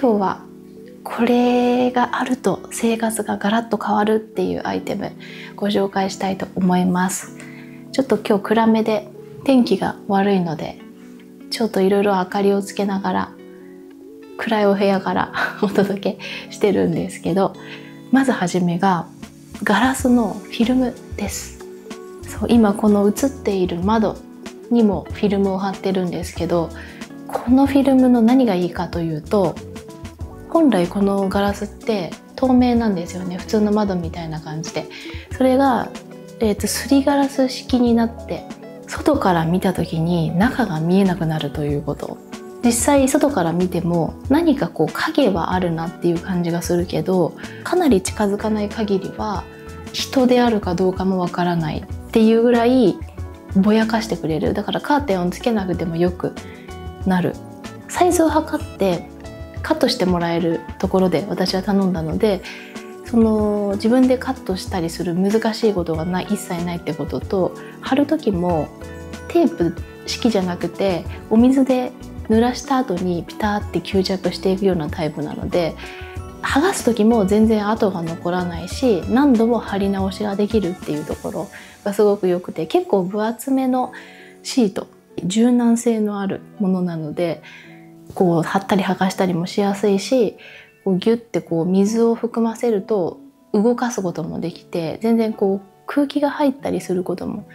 今日はこれがあると生活がガラッと変わるっていうアイテムご紹介したいと思います。ちょっと今日暗めで天気が悪いのでちょっといろいろ明かりをつけながら暗いお部屋からお届けしてるんですけど、まず初めがガラスのフィルムです。そう、今この映っている窓にもフィルムを貼ってるんですけど、このフィルムの何がいいかというと、本来このガラスって透明なんですよね、普通の窓みたいな感じで。それが、すりガラス式になって外から見た時に中が見えなくなるということ。実際外から見ても何かこう影はあるなっていう感じがするけど、かなり近づかない限りは人であるかどうかもわからないっていうぐらいぼやかしてくれる。だからカーテンをつけなくてもよくなる。サイズを測ってカットしてもらえるところで私は頼んだので、その自分でカットしたりする難しいことがない、一切ないってことと、貼る時もテープ式じゃなくてお水で濡らした後にピタって吸着していくようなタイプなので、剥がす時も全然跡が残らないし何度も貼り直しができるっていうところがすごく良くて、結構分厚めのシート、柔軟性のあるものなのでこう貼ったり剥がしたりもしやすいし、こうギュッてこう水を含ませると動かすこともできて、全然こう空気が入ったりすることも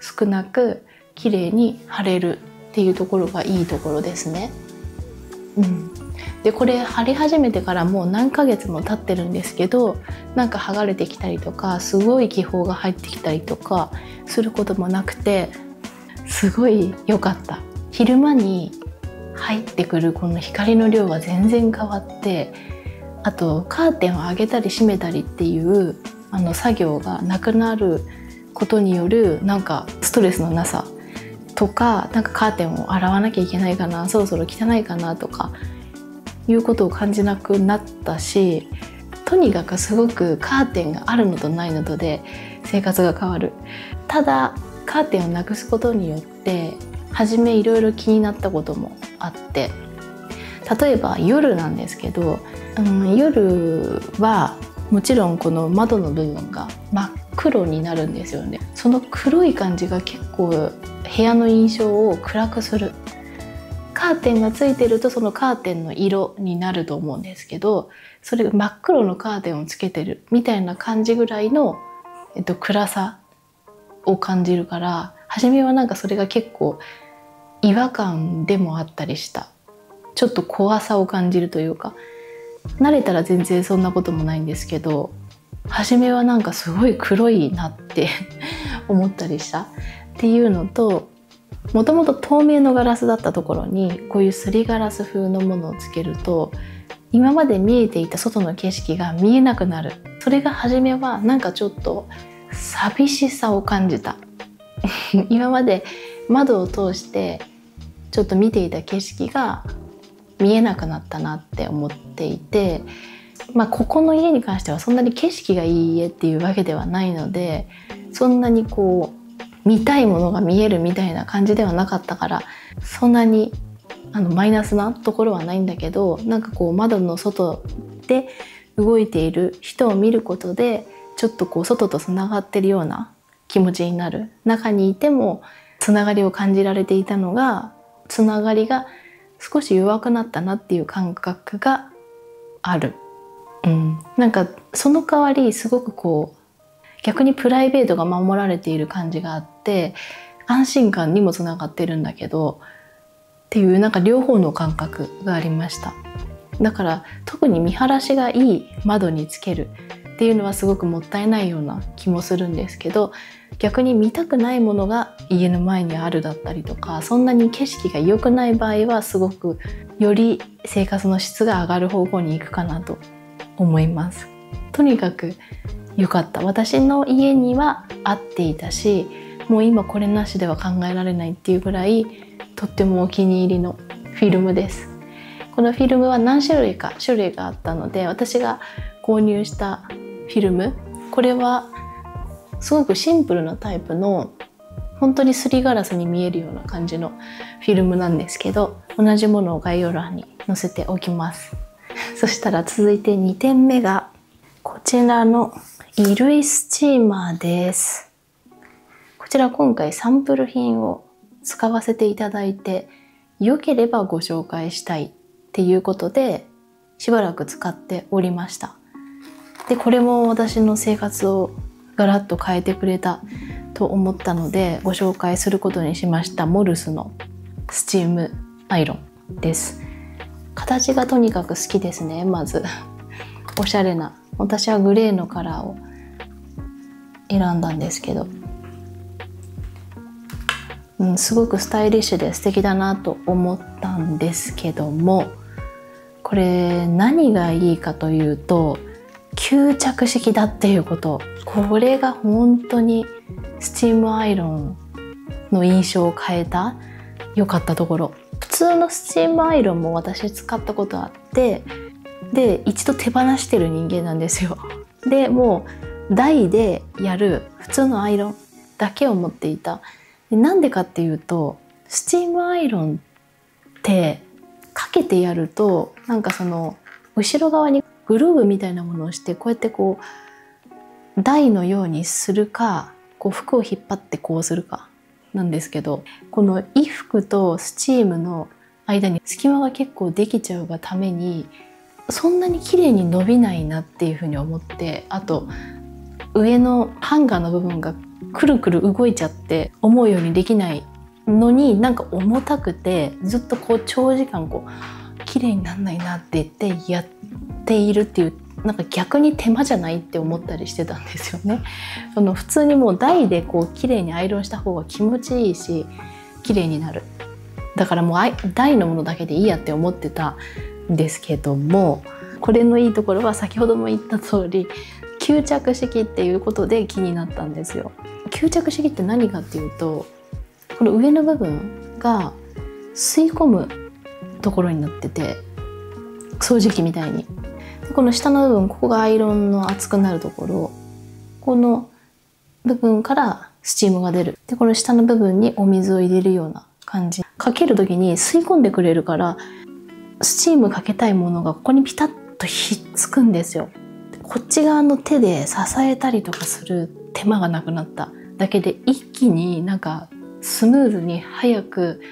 少なく綺麗に貼れるっていうところがいいところですね。うん、でこれ貼り始めてからもう何ヶ月も経ってるんですけど、なんか剥がれてきたりとかすごい気泡が入ってきたりとかすることもなくて、すごい良かった。昼間に入ってくるこの光の量が全然変わって、あとカーテンを上げたり閉めたりっていう作業がなくなることによるなんかストレスのなさとか、なんかカーテンを洗わなきゃいけないかな、そろそろ汚いかなとかいうことを感じなくなったし、とにかくすごくカーテンがあるのとないのとで生活が変わる。ただカーテンをなくすことによって初めいろいろ気になったこともあって、例えば夜なんですけど、夜はもちろんこの窓の部分が真っ黒になるんですよね。その黒い感じが結構部屋の印象を暗くする。カーテンがついてるとそのカーテンの色になると思うんですけど、それが真っ黒のカーテンをつけてるみたいな感じぐらいの、暗さを感じるから、初めはなんかそれが結構違和感でもあったりした。ちょっと怖さを感じるというか、慣れたら全然そんなこともないんですけど、初めはなんかすごい黒いなって思ったりした。っていうのと、もともと透明のガラスだったところにこういうすりガラス風のものをつけると、今まで見えていた外の景色が見えなくなる。それが初めはなんかちょっと寂しさを感じた。今まで窓を通してちょっと見ていた景色が見えなくなったなって思っていて、まあここの家に関してはそんなに景色がいい家っていうわけではないので、そんなにこう見たいものが見えるみたいな感じではなかったから、そんなにマイナスなところはないんだけど、なんかこう窓の外で動いている人を見ることでちょっとこう外とつながってるような気持ちになる。中にいてもつながりを感じられていたのが、つながりが少し弱くなったなっていう感覚がある。うん、なんかその代わりすごくこう逆にプライベートが守られている感じがあって、安心感にもつながってるんだけどっていう、なんか両方の感覚がありました。だから特に見晴らしがいい窓につけるっていうのはすごくもったいないような気もするんですけど、逆に見たくないものが家の前にあるだったりとか、そんなに景色が良くない場合はすごくより生活の質が上がる方向に行くかなと思います。とにかく良かった。私の家には合っていたし、もう今これなしでは考えられないっていうぐらいとってもお気に入りのフィルムです。このフィルムは何種類があったので、私が購入したフィルム、これはすごくシンプルなタイプの本当にすりガラスに見えるような感じのフィルムなんですけど、同じものを概要欄に載せておきます。そしたら続いて2点目がこちらの衣類スチーマーです。こちら今回サンプル品を使わせていただいて、良ければご紹介したいっていうことでしばらく使っておりました。で、これも私の生活をガラッと変えてくれたと思ったのでご紹介することにしました。モルスのスチームアイロンです。形がとにかく好きですね。まずおしゃれな、私はグレーのカラーを選んだんですけど、すごくスタイリッシュで素敵だなと思ったんですけども、これ何がいいかというと吸着式だっていうこと。これが本当にスチームアイロンの印象を変えた良かったところ。普通のスチームアイロンも私使ったことあって、で一度手放してる人間なんですよ。でもう台でやる普通のアイロンだけを持っていた。なんでかっていうとスチームアイロンってかけてやるとなんかその後ろ側にグルーブみたいなものをして、こうやってこう台のようにするか、こう服を引っ張ってこうするかなんですけど、この衣服とスチームの間に隙間が結構できちゃうがためにそんなに綺麗に伸びないなっていうふうに思って、あと上のハンガーの部分がくるくる動いちゃって思うようにできないのに、なんか重たくてずっとこう長時間こう綺麗になんないなって言ってやっているっていう、なんか逆に手間じゃないって思ったりしてたんですよね。その普通にもう台でこう綺麗にアイロンした方が気持ちいいし綺麗になる。だからもう台のものだけでいいやって思ってたんですけども、これのいいところは先ほども言った通り吸着式っていうことで気になったんですよ。吸着式って何かっていうと、この上の部分が吸い込むところになってて、掃除機みたいに。でこの下の部分、ここがアイロンの熱くなるところ、この部分からスチームが出る。でこの下の部分にお水を入れるような感じ。かける時に吸い込んでくれるから、スチームかけたいものがここにピタッとひっつくんですよ。こっち側の手で支えたりとかする手間がなくなっただけで、一気になんかスムーズに早く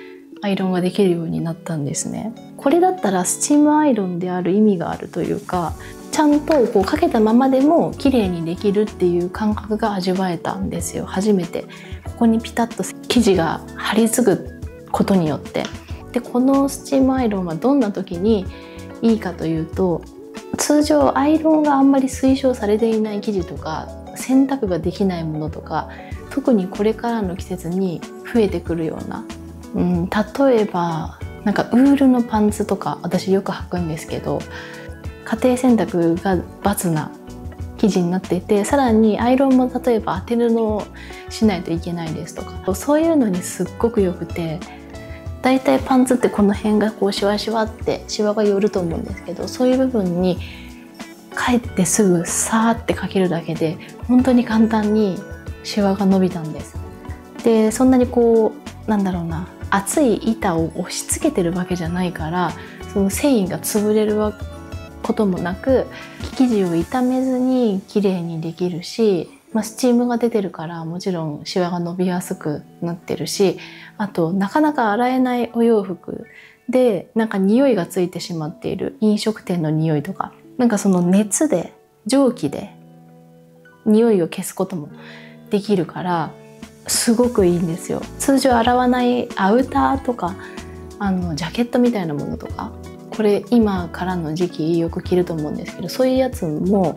アイロンができるようになったんですね。これだったらスチームアイロンである意味があるというか、ちゃんとこうかけたままでも綺麗にできるっていう感覚が味わえたんですよ、初めて。ここにピタッと生地が張り付くことによって。でこのスチームアイロンはどんな時にいいかというと、通常アイロンがあんまり推奨されていない生地とか洗濯ができないものとか、特にこれからの季節に増えてくるような、例えばなんかウールのパンツとか私よく履くんですけど、家庭洗濯がバツな生地になっていて、さらにアイロンも例えば当て布をしないといけないですとか、そういうのにすっごくよくて。だいたいパンツってこの辺がこうシワシワってシワが寄ると思うんですけど、そういう部分に帰ってすぐサーってかけるだけで本当に簡単にシワが伸びたんです。でそんなにこうなんだろうな、厚い板を押し付けてるわけじゃないから、その繊維が潰れることもなく生地を傷めずに綺麗にできるし、スチームが出てるからもちろんシワが伸びやすくなってるし、あとなかなか洗えないお洋服でなんか匂いがついてしまっている飲食店の匂いとか、なんかその熱で蒸気で匂いを消すこともできるからすごくいいんですよ。通常洗わないアウターとかジャケットみたいなものとか、これ今からの時期よく着ると思うんですけど、そういうやつも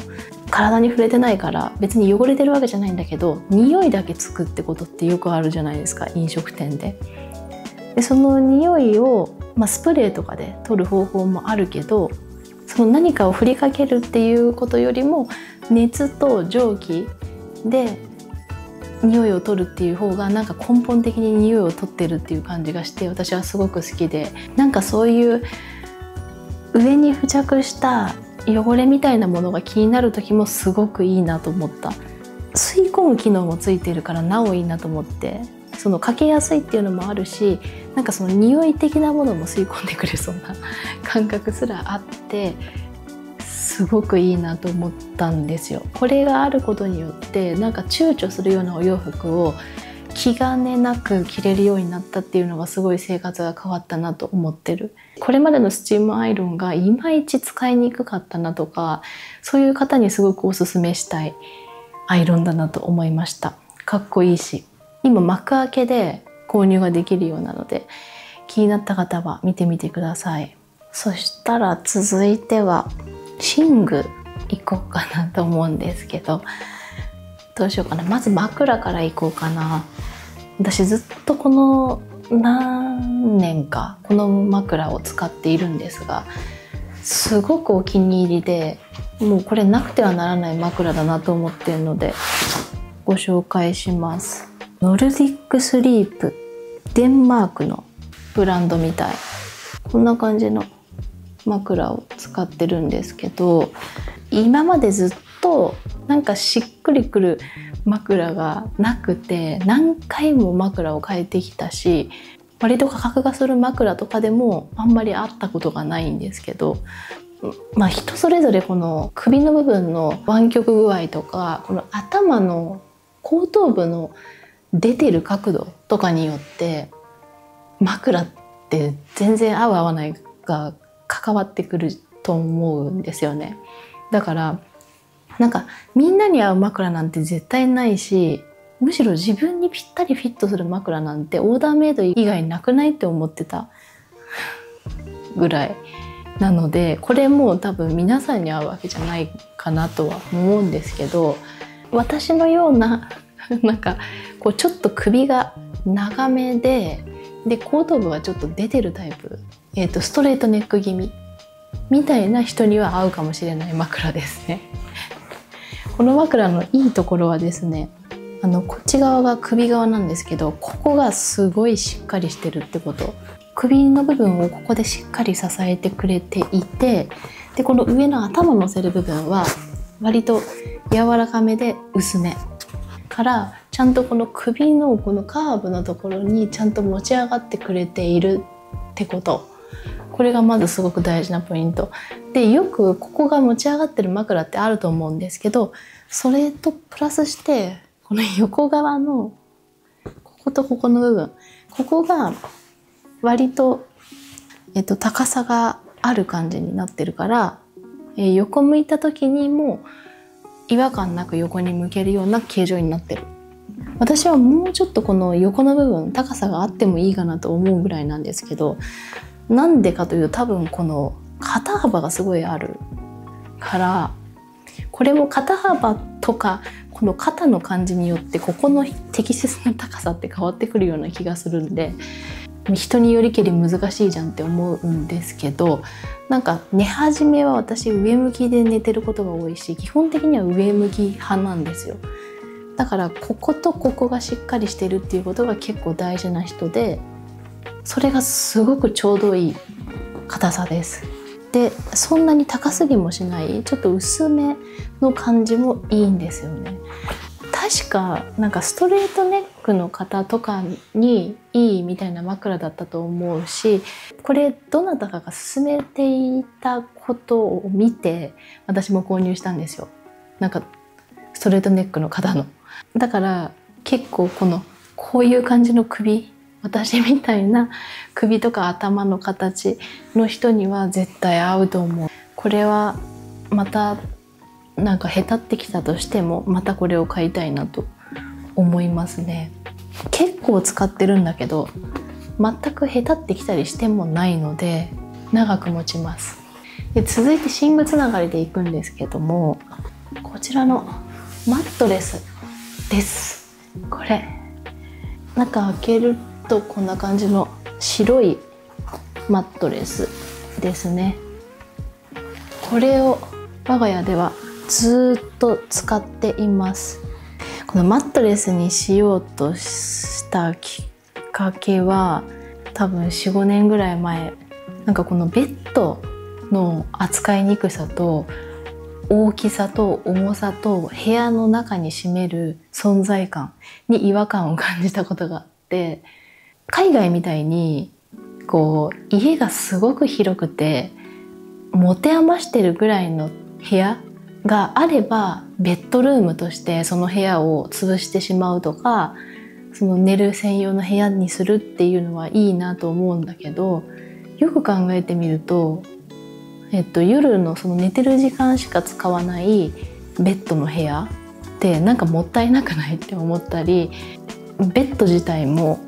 体に触れてないから別に汚れてるわけじゃないんだけど、匂いだけつくってことってよくあるじゃないですか、飲食店で。でその匂いを、スプレーとかで取る方法もあるけど、その何かを振りかけるっていうことよりも熱と蒸気で匂いを取るっていう方がなんか根本的に匂いを取ってるっていう感じがして、私はすごく好きで、なんかそういう上に付着した汚れみたいなものが気になる時もすごくいいなと思った。吸い込む機能もついてるからなおいいなと思って、そのかけやすいっていうのもあるし、なんかその匂い的なものも吸い込んでくれそうな感覚すらあって、すごくいいなと思ったんですよ。これがあることによってなんか躊躇するようなお洋服を気兼ねなく着れるようになったっていうのがすごい生活が変わったなと思ってる。これまでのスチームアイロンがいまいち使いにくかったなとか、そういう方にすごくおすすめしたいアイロンだなと思いました。かっこいいし、今幕開けで購入ができるようなので、気になった方は見てみてください。そしたら続いては寝具行こうかなと思うんですけど、どうしようかな。まず枕から行こうかな。私ずっとこの何年かこの枕を使っているんですが、すごくお気に入りで、もうこれなくてはならない枕だなと思っているのでご紹介します。ノルディックスリープ、デンマークのブランドみたい。こんな感じの枕を使ってるんですけど、今までずっとなんかしっくりくる枕がなくて、何回も枕を変えてきたし、割と価格がする枕とかでもあんまりあったことがないんですけど、まあ人それぞれこの首の部分の湾曲具合とか、この頭の後頭部の出てる角度とかによって枕って全然合う合わないが関わってくると思うんですよね。だからなんかみんなに合う枕なんて絶対ないし、むしろ自分にぴったりフィットする枕なんてオーダーメイド以外なくないって思ってたぐらいなので、これも多分皆さんに合うわけじゃないかなとは思うんですけど、私のようななんかこうちょっと首が長めで後頭部はちょっと出てるタイプ、ストレートネック気味みたいな人には合うかもしれない枕ですね。この枕のいいところはですね、こっち側が首側なんですけど、ここがすごいしっかりしてるってこと。首の部分をここでしっかり支えてくれていて、でこの上の頭のせる部分は割と柔らかめで薄めから、ちゃんとこの首のこのカーブのところにちゃんと持ち上がってくれているってこと。これがまずすごく大事なポイントで、よくここが持ち上がってる枕ってあると思うんですけど、それとプラスしてこの横側のこことここの部分、ここが割と、高さがある感じになってるから、横向いた時にも違和感なく横に向けるような形状になってる。私はもうちょっとこの横の部分高さがあってもいいかなと思うぐらいなんですけど、なんでかというと多分この肩幅がすごいあるから、これも肩幅とかこの肩の感じによってここの適切な高さって変わってくるような気がするんで、人によりけり難しいじゃんって思うんですけど、なんか寝始めは私上向きで寝てることが多いし、基本的には上向き派なんですよ。だからこことここがしっかりしてるっていうことが結構大事な人で、それがすごくちょうどいい硬さです。でそんなに高すぎもしない、ちょっと薄めの感じもいいんですよね。確かなんかストレートネックの方とかにいいみたいな枕だったと思うし、これどなたかが勧めていたことを見て私も購入したんですよ。なんかストレートネックの方の。だから結構こういう感じの首、私みたいな首とか頭の形の人には絶対合うと思う。これはまたなんかへたってきたとしても、またこれを買いたいなと思いますね。結構使ってるんだけど全くへたってきたりしてもないので長く持ちます。で続いて寝具つながりでいくんですけども、こちらのマットレスです。これ中開けるとこんな感じの白いマットレスですね。これを我が家ではずっと使っています。このマットレスにしようとしたきっかけは多分 4,5 年ぐらい前、なんかこのベッドの扱いにくさと大きさと重さと部屋の中に占める存在感に違和感を感じたことがあって、海外みたいにこう家がすごく広くて持て余してるぐらいの部屋があればベッドルームとしてその部屋を潰してしまうとか、その寝る専用の部屋にするっていうのはいいなと思うんだけど、よく考えてみると、夜のその寝てる時間しか使わないベッドの部屋ってなんかもったいなくないって思ったり、ベッド自体も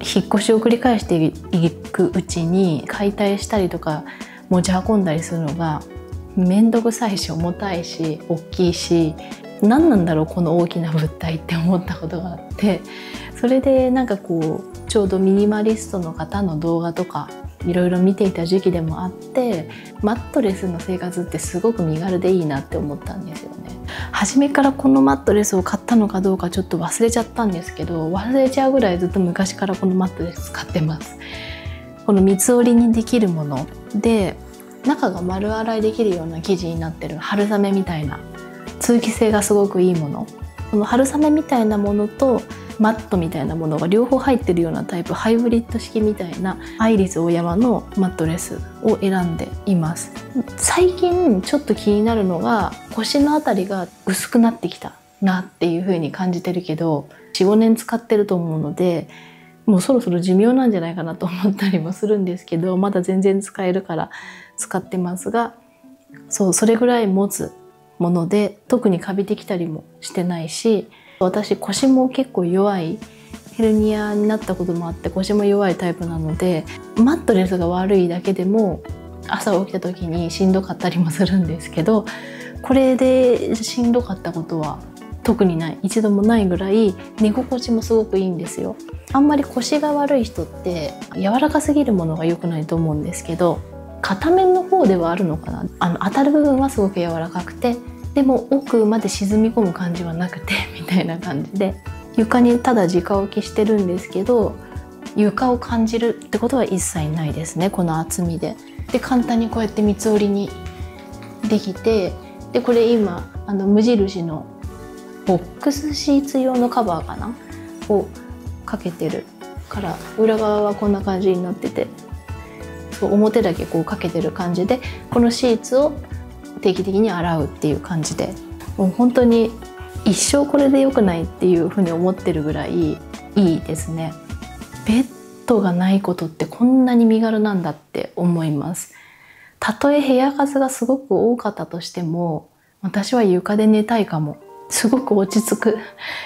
引っ越しを繰り返していくうちに解体したりとか持ち運んだりするのが面倒くさいし、重たいし大きいし、何なんだろうこの大きな物体って思ったことがあって、それでなんかこうちょうどミニマリストの方の動画とかいろいろ見ていた時期でもあって、マットレスの生活ってすごく身軽でいいなって思ったんですよね。初めからこのマットレスを買ったのかどうかちょっと忘れちゃったんですけど、忘れちゃうぐらいずっと昔からこのマットレス使ってます。この三つ折りにできるもので、中が丸洗いできるような生地になってる春雨みたいな通気性がすごくいいもの、この春雨みたいなものとマットみたいなものが両方入ってるようなタイプ、ハイブリッド式みたいなアイリスオーヤマのマットレスを選んでいます。最近ちょっと気になるのが、腰のあたりが薄くなってきたなっていう風に感じてるけど、 4,5 年使ってると思うので、もうそろそろ寿命なんじゃないかなと思ったりもするんですけど、まだ全然使えるから使ってますが、そう、それぐらい持つもので、特にカビてきたりもしてないし、私腰も結構弱い、ヘルニアになったこともあって腰も弱いタイプなので、マットレスが悪いだけでも朝起きた時にしんどかったりもするんですけど、これでしんどかったことは特にない、一度もないぐらい寝心地もすごくいいんですよ。あんまり腰が悪い人って柔らかすぎるものが良くないと思うんですけど、片面の方ではあるのかな、当たる部分はすごく柔らかくて、でも奥まで沈み込む感じはなくてみたいな感じで、床にただ直置きしてるんですけど、床を感じるってことは一切ないですね、この厚みで。で、簡単にこうやって三つ折りにできて、でこれ今無印のボックスシーツ用のカバーかなをかけてるから、裏側はこんな感じになってて、そう表だけこうかけてる感じで、このシーツを定期的に洗うっていう感じで、もう本当に一生これで良くないっていうふうに思ってるぐらいいいですね。ベッドがないことってこんなに身軽なんだって思います。たとえ部屋数がすごく多かったとしても、私は床で寝たいかも。すごく落ち着く、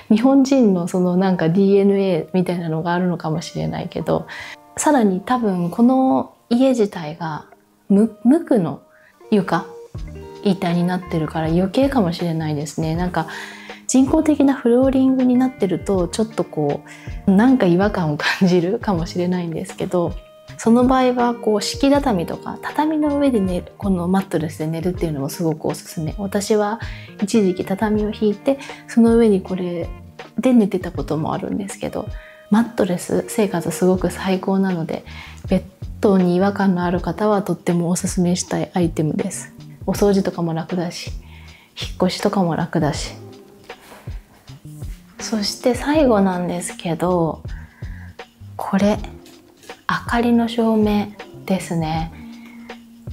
日本人のそのなんか DNA みたいなのがあるのかもしれないけど、さらに多分この家自体が無垢の床板になってるから余計かもしれないですね。なんか人工的なフローリングになってるとちょっとこうなんか違和感を感じるかもしれないんですけど、その場合はこう敷畳とか畳の上で寝る、このマットレスで寝るっていうのもすごくおすすめ。私は一時期畳を引いてその上にこれで寝てたこともあるんですけど、マットレス生活すごく最高なので、ベッドに違和感のある方はとってもおすすめしたいアイテムです。お掃除とかも楽だし、引っ越しとかも楽だし。そして最後なんですけど、これ明かりの照明ですね。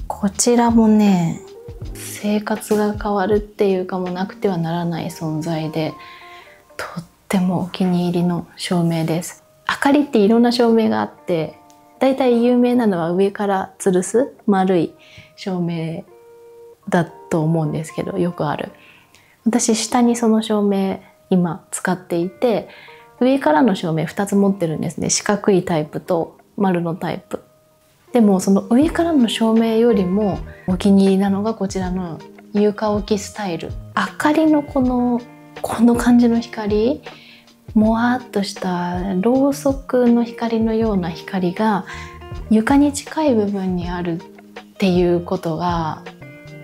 こちらもね、生活が変わるっていうかもなくてはならない存在で、とってもお気に入りの照明です。明かりっていろんな照明があって、だいたい有名なのは上から吊るす丸い照明だと思うんですけど、よくある。私下にその照明今使っていて、上からの照明2つ持ってるんですね。四角いタイプと丸のタイプ。でもその上からの照明よりもお気に入りなのがこちらの床置きスタイル。明かりのこの感じの光、もわっとしたろうそくの光のような光が床に近い部分にあるっていうことが、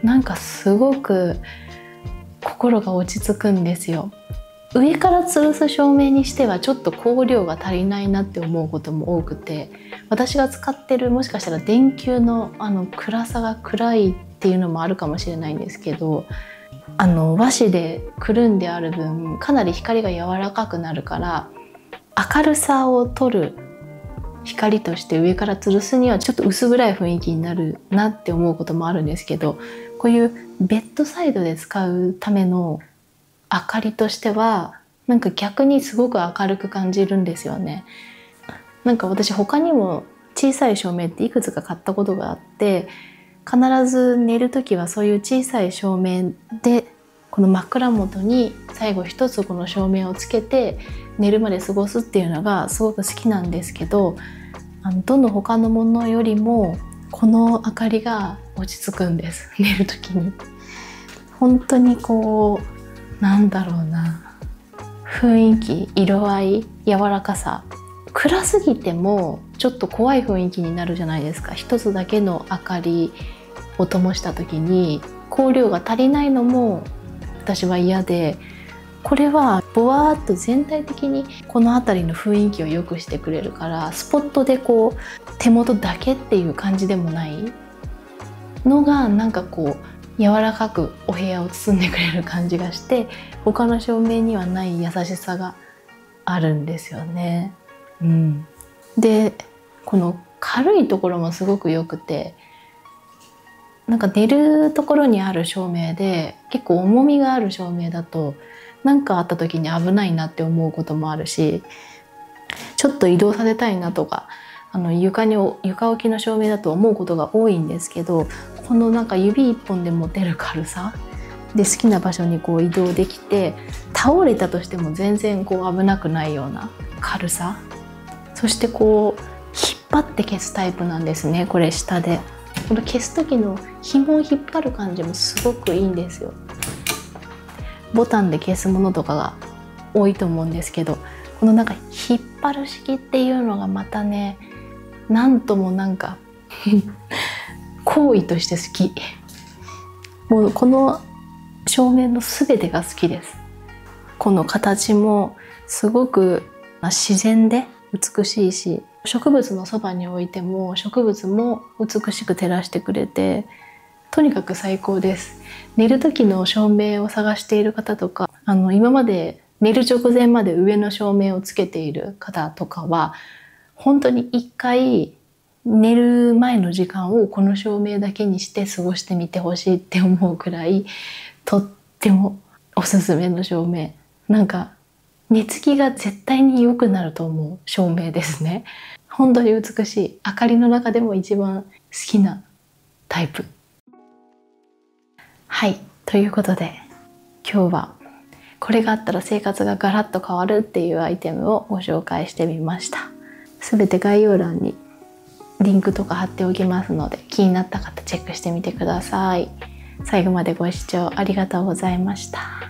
なんかすごく心が落ち着くんですよ。上から吊るす照明にしてはちょっと光量が足りないなって思うことも多くて、私が使ってる、もしかしたら電球の暗さが暗いっていうのもあるかもしれないんですけど、和紙でくるんである分かなり光が柔らかくなるから、明るさを取る光として上から吊るすにはちょっと薄暗い雰囲気になるなって思うこともあるんですけど、こういうベッドサイドで使うための明かりとしてはなんか逆にすごく明るく感じるんですよね。なんか私他にも小さい照明っていくつか買ったことがあって、必ず寝る時はそういう小さい照明でこの枕元に最後一つこの照明をつけて寝るまで過ごすっていうのがすごく好きなんですけど、どんどん他のものよりもこの明かりが落ち着くんです、寝る時に。本当にこうなんだろうな、雰囲気、色合い、柔らかさ、暗すぎてもちょっと怖い雰囲気になるじゃないですか。一つだけの明かりを灯した時に光量が足りないのも私は嫌で、これはぼわーっと全体的にこの辺りの雰囲気を良くしてくれるから、スポットでこう手元だけっていう感じでもないのがなんかこう柔らかくお部屋を包んでくれる感じがして、他の照明にはない優しさがあるんですよね。うん、でこの軽いところもすごくよくて、なんか寝るところにある照明で結構重みがある照明だと何かあった時に危ないなって思うこともあるし、ちょっと移動させたいなとか床置きの照明だと思うことが多いんですけど、このなんか指一本で持てる軽さで好きな場所にこう移動できて、倒れたとしても全然こう危なくないような軽さ。そしてこう引っ張って消すタイプなんですね、これ下で。この消す時の紐を引っ張る感じもすごくいいんですよ。ボタンで消すものとかが多いと思うんですけど、このなんか引っ張る式っていうのがまたね、なんともなんか行為として好き。もうこの照明の全てが好きです。この形もすごく自然で美しいし、植物のそばに置いても植物も美しく照らしてくれて、とにかく最高です。寝る時の照明を探している方とか、今まで寝る直前まで上の照明をつけている方とかは、本当に一回寝る前の時間をこの照明だけにして過ごしてみてほしいって思うくらい、とってもおすすめの照明。なんか寝つきが絶対に良くなると思う照明ですね。本当に美しい。明かりの中でも一番好きなタイプ。はい、ということで今日はこれがあったら生活がガラッと変わるっていうアイテムをご紹介してみました。すべて概要欄にリンクとか貼っておきますので、気になった方チェックしてみてください。最後までご視聴ありがとうございました。